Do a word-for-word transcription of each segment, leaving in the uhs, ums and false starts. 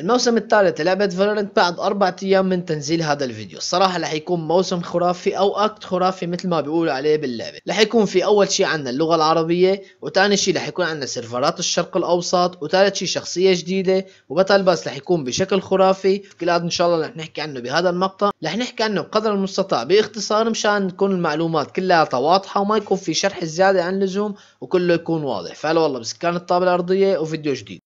الموسم الثالث لعبة فالورنت بعد أربعة أيام من تنزيل هذا الفيديو. الصراحة رح يكون موسم خرافي أو أكت خرافي مثل ما بيقولوا عليه باللعبة. رح يكون في أول شيء عندنا اللغة العربية، وثاني شيء رح يكون عندنا سيرفرات الشرق الأوسط، وثالث شيء شخصية جديدة، وبطل باس رح يكون بشكل خرافي. كل هذا إن شاء الله رح نحكي عنه بهذا المقطع، رح نحكي عنه بقدر المستطاع باختصار مشان تكون المعلومات كلها واضحة وما يكون في شرح زيادة عن اللزوم وكله يكون واضح. فهلا والله بسكان الطابة الأرضية وفيديو جديد.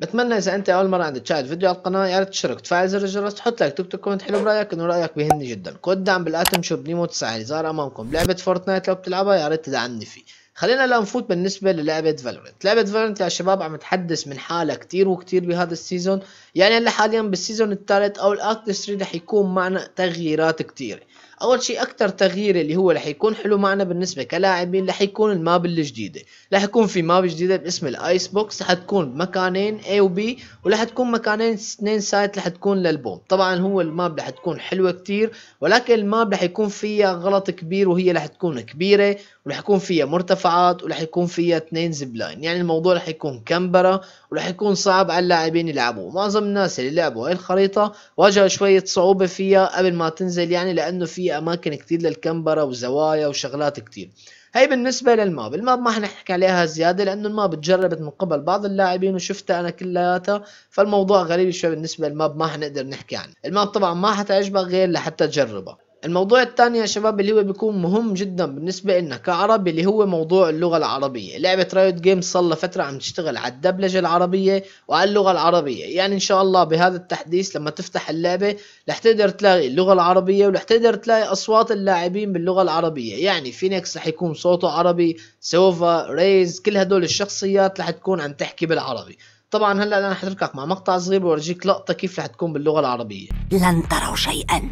بتمنى اذا انت اول مره عندك تشاهد فيديو على القناه يا ريت تشترك، تفعل زر الجرس، تحط لايك، تكتب كومنت حلو برايك، انه رايك بيهمني جدا. كود دعم بالاتم شوب نيمو تسعة اللي ظاهر امامكم، لعبه فورتنايت لو بتلعبها يا ريت تدعمني فيه. خلينا هلا نفوت بالنسبه للعبه فالورنت. لعبه فالورنت يا شباب عم تحدث من حالها كتير وكتير بهذا السيزون، يعني هلا حاليا بالسيزون الثالث او الاكت ثلاثة رح يكون معنا تغييرات كتيره. اول شيء اكثر تغيير اللي هو رح يكون حلو معنا بالنسبه كلاعبين رح يكون الماب الجديده. رح يكون في ماب جديده باسم الايس بوكس، رح تكون بمكانين A و B، ورح تكون مكانين اثنين سايت رح تكون للبوم. طبعا هو الماب رح تكون حلوه كتير، ولكن الماب رح يكون فيها غلط كبير، وهي رح تكون كبيره ورح يكون فيها مرتفعات ورح يكون فيها اثنين زبلاين، يعني الموضوع رح يكون كمبره ورح يكون صعب على اللاعبين يلعبوه. معظم الناس اللي لعبوا هاي الخريطه واجهوا شويه صعوبه فيها قبل ما تنزل، يعني لانه في اماكن كتير للكمبره وزوايا وشغلات كتير. هي بالنسبه للماب، الماب ما حنحكي عليها زياده لانه الماب اتجربت من قبل بعض اللاعبين وشفتها انا كلياتها، فالموضوع غريب شوي بالنسبه للماب ما حنقدر نحكي عنه. الماب طبعا ما حتعجبك غير لحتى تجربها. الموضوع الثاني يا شباب اللي هو بيكون مهم جدا بالنسبه لنا كعرب اللي هو موضوع اللغه العربيه. لعبه رايوت جيمز صار لها فتره عم تشتغل على الدبلجه العربيه وعلى اللغه العربيه، يعني ان شاء الله بهذا التحديث لما تفتح اللعبه رح تقدر تلاقي اللغه العربيه ورح تقدر تلاقي اصوات اللاعبين باللغه العربيه. يعني فينيكس رح يكون صوته عربي، سوفا، ريز، كل هدول الشخصيات رح تكون عم تحكي بالعربي. طبعا هلا انا حتركك مع مقطع صغير وورجيك لقطه كيف رح تكون باللغه العربيه. لن تروا شيئا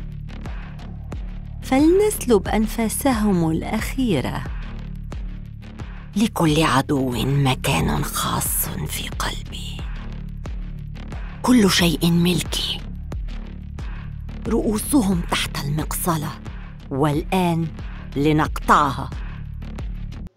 فلنسلب أنفاسهم الأخيرة، لكل عدو مكان خاص في قلبي، كل شيء ملكي، رؤوسهم تحت المقصلة والآن لنقطعها.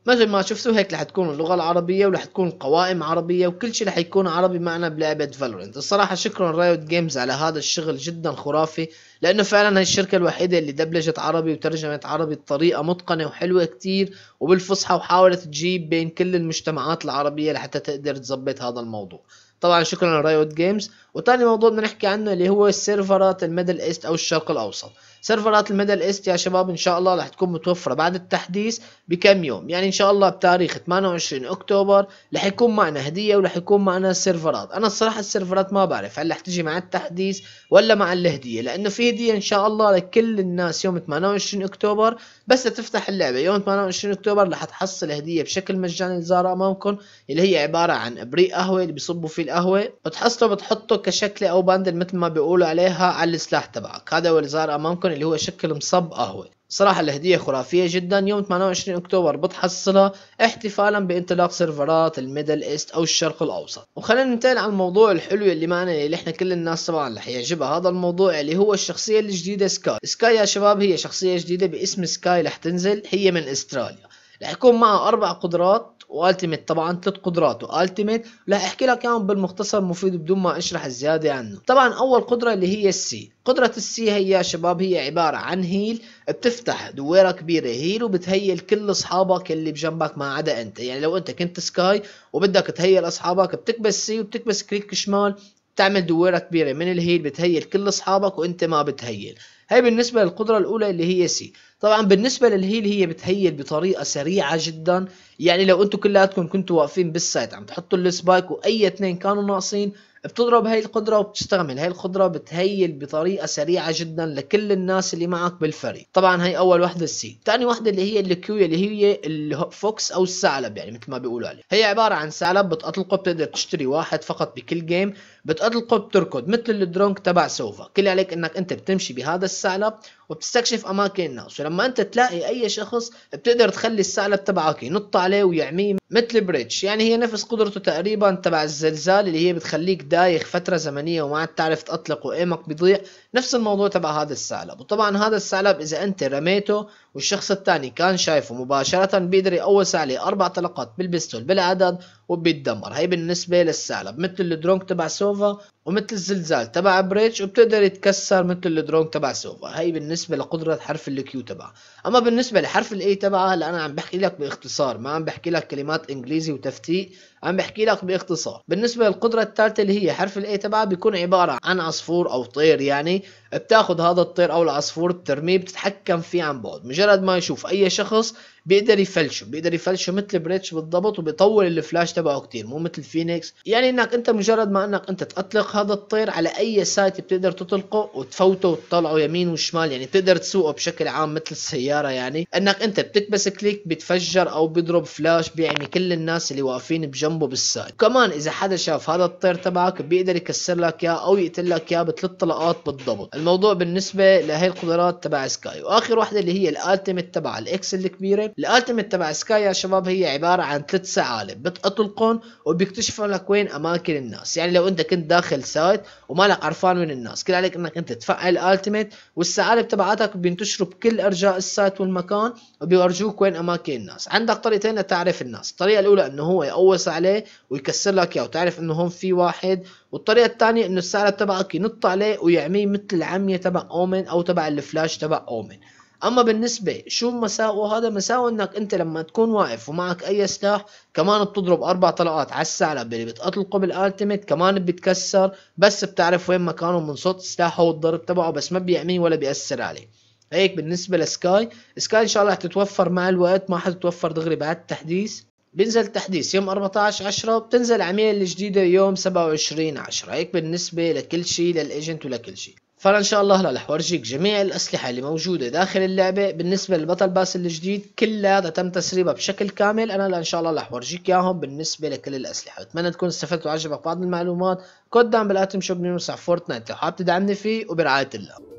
مثل ما شفتوا هيك رح تكون اللغه العربيه ورح تكون قوائم عربيه وكل شيء رح يكون عربي معنا بلعبه فالورنت. الصراحه شكرا رايوت جيمز على هذا الشغل جدا خرافي، لانه فعلا هي الشركه الوحيده اللي دبلجت عربي وترجمت عربي بطريقه متقنه وحلوه كتير وبالفصحى، وحاولت تجيب بين كل المجتمعات العربيه لحتى تقدر تظبط هذا الموضوع. طبعا شكرا لرايوت جيمز. وثاني موضوع بدنا نحكي عنه اللي هو السيرفرات الميدل ايست او الشرق الاوسط. سيرفرات الميدل ايست يا شباب ان شاء الله رح تكون متوفره بعد التحديث بكم يوم، يعني ان شاء الله بتاريخ ثمانية وعشرين اكتوبر رح يكون معنا هديه ورح يكون معنا سيرفرات. انا الصراحه السيرفرات ما بعرف هل رح تجي مع التحديث ولا مع الهديه، لانه في هديه ان شاء الله لكل الناس يوم ثمانية وعشرين اكتوبر، بس تفتح اللعبه يوم ثمانية وعشرين اكتوبر رح تحصل هديه بشكل مجاني اللي ظاهره امامكم، اللي هي عباره عن ابريق قهوه اللي بيصبوا فيه القهوه، بتحصله بتحطه كشكل او باندل مثل ما بيقولوا عليها على السلاح تبعك. هذا هو اللي ظاهر امامكم اللي هو شكل مصب قهوه. صراحه الهديه خرافيه جدا، يوم ثمانية وعشرين اكتوبر بتحصلها احتفالا بانطلاق سيرفرات الميدل ايست او الشرق الاوسط. وخلينا ننتقل على الموضوع الحلو اللي معنا اللي احنا كل الناس طبعا رح يعجبها هذا الموضوع اللي هو الشخصيه الجديده سكاي. سكاي يا شباب هي شخصيه جديده باسم سكاي رح تنزل، هي من استراليا، رح يكون معها اربع قدرات والتيميت، طبعا ثلاث قدرات والتيميت رح احكي لك اياهم بالمختصر مفيد بدون ما اشرح الزياده عنه. طبعا اول قدره اللي هي السي، قدرة السي هي يا شباب هي عبارة عن هيل، بتفتح دويرة كبيرة هيل وبتهيل كل اصحابك اللي بجنبك ما عدا انت، يعني لو انت كنت سكاي وبدك تهيل اصحابك بتكبس سي وبتكبس كليك شمال بتعمل دويرة كبيرة من الهيل بتهيل كل اصحابك وانت ما بتهيل. هي بالنسبة للقدرة الأولى اللي هي سي. طبعا بالنسبة للهيل هي بتهيل بطريقة سريعة جدا، يعني لو انتم كلياتكم كنتوا واقفين بالسايت عم تحطوا السبايك وأي اثنين كانوا ناقصين بتضرب هاي القدرة وبتستعمل هاي القدرة بتهيل بطريقة سريعة جدا لكل الناس اللي معك بالفريق. طبعا هي أول واحدة السي. تاني واحدة اللي هي الكيو اللي هي الفوكس أو الثعلب، يعني مثل ما بيقولوا عليه، هي عبارة عن ثعلب بتأطلقه، بتقدر تشتري واحد فقط بكل جيم، بتأطلقه بتركض مثل الدرونك تبع سوفا، كل عليك إنك أنت بتمشي بهذا الثعلب وبتستكشف اماكن الناس، ولما انت تلاقي اي شخص بتقدر تخلي الثعلب تبعك ينط عليه ويعميه مثل بريتش، يعني هي نفس قدرته تقريبا تبع الزلزال اللي هي بتخليك دايخ فتره زمنيه وما عاد تعرف تطلق وايمك بيضيع، نفس الموضوع تبع هذا الثعلب. وطبعا هذا الثعلب اذا انت رميته والشخص الثاني كان شايفه مباشره بيقدر يقوس عليه اربع طلقات بالبستول بالعدد وبيتدمر. هي بالنسبه للثعلب، مثل الدرونك تبع سوفا ومثل الزلزال تبع بريتش، وبتقدر يتكسر مثل الدرونك تبع سوفا. هي بالنسبه لقدره حرف الكيو تبعها. اما بالنسبه لحرف الاي تبعها هلا انا عم بحكي لك باختصار، ما عم بحكي لك كلمات انجليزي وتفتيق، عم بحكي لك باختصار. بالنسبه للقدره الثالثه اللي هي حرف الاي تبعها بيكون عباره عن عصفور او طير، يعني بتاخذ هذا الطير او العصفور بترميه بتتحكم فيه عن بعد، مجرد ما يشوف اي شخص بيقدر يفلشه، بيقدر يفلشه مثل بريتش بالضبط، وبيطول الفلاش تبعه كتير مو مثل فينيكس. يعني انك انت مجرد ما انك انت تطلق هذا الطير على اي سايت بتقدر تطلقه وتفوته وتطلعه يمين وشمال، يعني بتقدر تسوقه بشكل عام مثل السياره، يعني انك انت بتكبس كليك بتفجر او بيضرب فلاش بيعمي كل الناس اللي واقفين بجنبه بالسايت. كمان اذا حدا شاف هذا الطير تبعك بيقدر يكسر لك اياه او يقتل لك اياه بثلاث طلقات بالضبط. الموضوع بالنسبه لهي القدرات تبع سكاي. واخر وحده اللي هي الالتيميت تبع الاكس الكبيره. الالتيميت تبع سكاي يا شباب هي عباره عن ثلاث ثعالب بتقتلقن وبيكتشفوا لك وين اماكن الناس، يعني لو انت كنت داخل سايت ومالك عرفان وين الناس، كل عليك انك انت تفعل الالتيميت والثعالب تبعاتك بينتشروا بكل ارجاء السايت والمكان وبيورجوك وين اماكن الناس. عندك طريقتين لتعرف الناس، الطريقه الاولى انه هو يقوص عليه ويكسر لك اياه وتعرف انه هون في واحد، والطريقه الثانيه انه الثعلب تبعك ينط عليه ويعميه مثل العميه تبع اومن او تبع الفلاش تبع اومن. اما بالنسبه شو مساوئه، هذا مساوئ انك انت لما تكون واقف ومعك اي سلاح كمان بتضرب اربع طلقات على الثعلب اللي بتقتلقه بالالتيميت، كمان بيتكسر بس بتعرف وين مكانه من صوت سلاحه والضرب تبعه، بس ما بيعميه ولا بيأثر عليه. هيك بالنسبه لسكاي. سكاي ان شاء الله حتتوفر مع الوقت، ما حتتوفر دغري بعد التحديث، بينزل تحديث يوم اربعطعش عشرة وبتنزل عميل الجديده يوم سبعة وعشرين عشرة. هيك بالنسبه لكل شيء للايجنت ولكل شيء. فانا ان شاء الله هلا رح ورجيك جميع الاسلحه اللي موجوده داخل اللعبه. بالنسبه للبطل باس الجديد كلها تم تسريبها بشكل كامل، انا هلا ان شاء الله رح ورجيك اياهم بالنسبه لكل الاسلحه. بتمنى تكون استفدت وعجبك بعض المعلومات. كود دعم بالاتم شو بنوسع فورتنايت لو حابب تدعمني فيه، وبرعايه الله.